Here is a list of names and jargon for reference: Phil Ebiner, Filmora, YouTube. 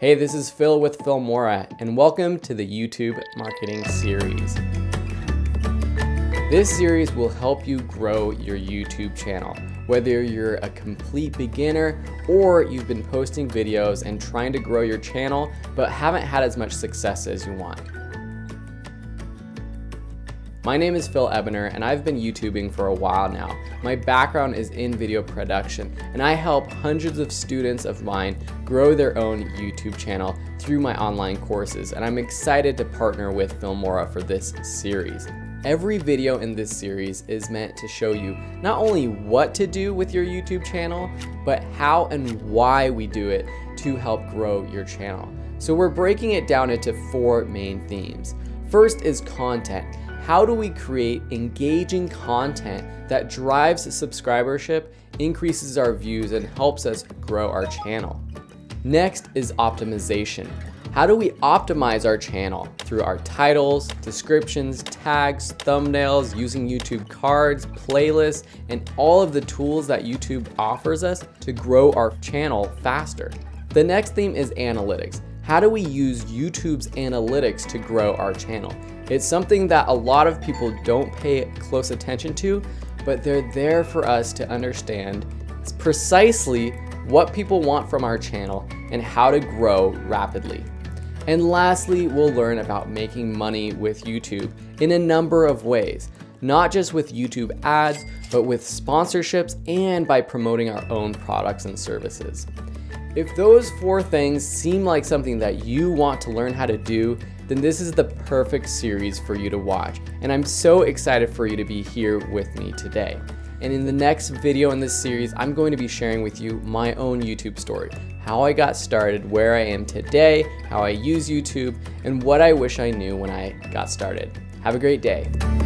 Hey, this is Phil with Filmora, and welcome to the YouTube Marketing Series. This series will help you grow your YouTube channel, whether you're a complete beginner or you've been posting videos and trying to grow your channel but haven't had as much success as you want. My name is Phil Ebiner, and I've been YouTubing for a while now. My background is in video production, and I help hundreds of students of mine grow their own YouTube channel through my online courses, and I'm excited to partner with Filmora for this series. Every video in this series is meant to show you not only what to do with your YouTube channel, but how and why we do it to help grow your channel. So we're breaking it down into four main themes. First is content. How do we create engaging content that drives subscribership, increases our views, and helps us grow our channel? Next is optimization. How do we optimize our channel through our titles, descriptions, tags, thumbnails, using YouTube cards, playlists, and all of the tools that YouTube offers us to grow our channel faster? The next theme is analytics. How do we use YouTube's analytics to grow our channel? It's something that a lot of people don't pay close attention to, but they're there for us to understand precisely what people want from our channel and how to grow rapidly. And lastly, we'll learn about making money with YouTube in a number of ways, not just with YouTube ads, but with sponsorships and by promoting our own products and services. If those four things seem like something that you want to learn how to do, then this is the perfect series for you to watch. And I'm so excited for you to be here with me today. And in the next video in this series, I'm going to be sharing with you my own YouTube story, how I got started, where I am today, how I use YouTube, and what I wish I knew when I got started. Have a great day.